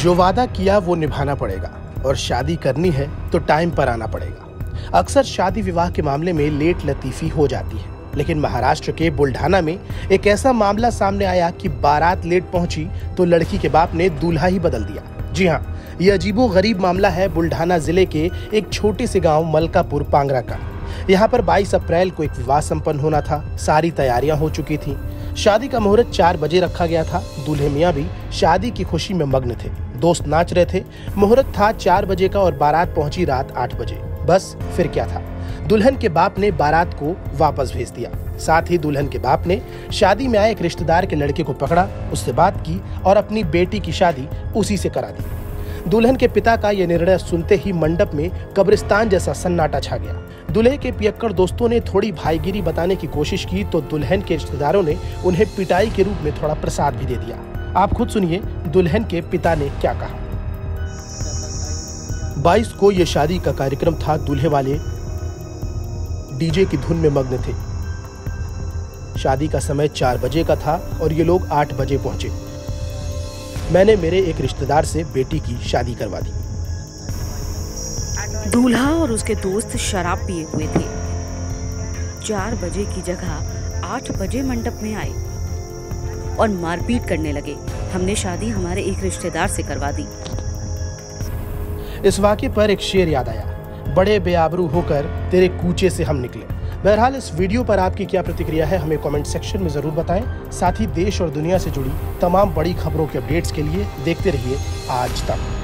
जो वादा किया वो निभाना पड़ेगा और शादी करनी है तो टाइम पर आना पड़ेगा। अक्सर शादी विवाह के मामले में लेट लतीफ़ी हो जाती है, लेकिन महाराष्ट्र के बुल्ढाना में एक ऐसा मामला सामने आया कि बारात लेट पहुंची तो लड़की के बाप ने दूल्हा ही बदल दिया। जी हाँ, यह अजीबोगरीब मामला है बुल्ढाना जिले के एक छोटे से गांव मलकापुर पांगरा का। यहाँ पर 22 अप्रैल को एक विवाह संपन्न होना था। सारी तैयारियां हो चुकी थी। शादी का मुहूर्त 4 बजे रखा गया था। दूल्हे मियाँ भी शादी की खुशी में मग्न थे, दोस्त नाच रहे थे। मुहूर्त था 4 बजे का और बारात पहुंची रात 8 बजे। बस फिर क्या था, दुल्हन के बाप ने बारात को वापस भेज दिया। साथ ही दुल्हन के बाप ने शादी में आए एक रिश्तेदार के लड़के को पकड़ा, उससे बात की और अपनी बेटी की शादी उसी से करा दी। दुल्हन के पिता का यह निर्णय सुनते ही मंडप में कब्रिस्तान जैसा सन्नाटा छा गया। दूल्हे के पियक्कड़ दोस्तों ने थोड़ी भाईगिरी बताने की कोशिश की तो दुल्हन के रिश्तेदारों ने उन्हें पिटाई के रूप में थोड़ा प्रसाद भी दे दिया। आप खुद सुनिए दुल्हन के पिता ने क्या कहा। 22 को यह शादी का कार्यक्रम था। दूल्हे वाले डीजे की धुन में मग्न थे। शादी का समय 4 बजे का था और ये लोग 8 बजे पहुंचे। मैंने मेरे एक रिश्तेदार से बेटी की शादी करवा दी। दूल्हा और उसके दोस्त शराब पिए हुए थे। 4 बजे की जगह 8 बजे मंडप में आए और मारपीट करने लगे। हमने शादी हमारे एक रिश्तेदार से करवा दी। इस वाक्य पर एक शेर याद आया, बड़े बेआबरू होकर तेरे कूचे से हम निकले। बहरहाल इस वीडियो पर आपकी क्या प्रतिक्रिया है हमें कमेंट सेक्शन में ज़रूर बताएं। साथ ही देश और दुनिया से जुड़ी तमाम बड़ी खबरों के अपडेट्स के लिए देखते रहिए आज तक।